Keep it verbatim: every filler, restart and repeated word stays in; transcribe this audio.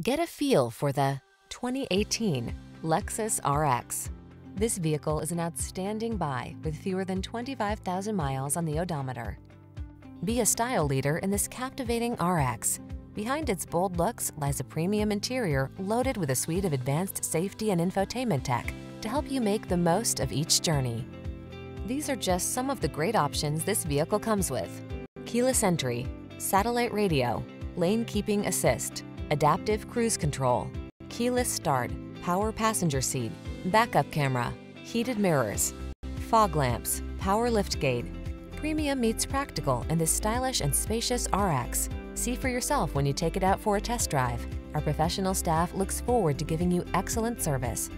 Get a feel for the twenty eighteen Lexus R X. This vehicle is an outstanding buy with fewer than twenty-five thousand miles on the odometer. Be a style leader in this captivating R X. Behind its bold looks lies a premium interior loaded with a suite of advanced safety and infotainment tech to help you make the most of each journey. These are just some of the great options this vehicle comes with: keyless entry, satellite radio, lane keeping assist, adaptive cruise control, keyless start, power passenger seat, backup camera, heated mirrors, fog lamps, power liftgate. Premium meets practical in this stylish and spacious R X. See for yourself when you take it out for a test drive. Our professional staff looks forward to giving you excellent service.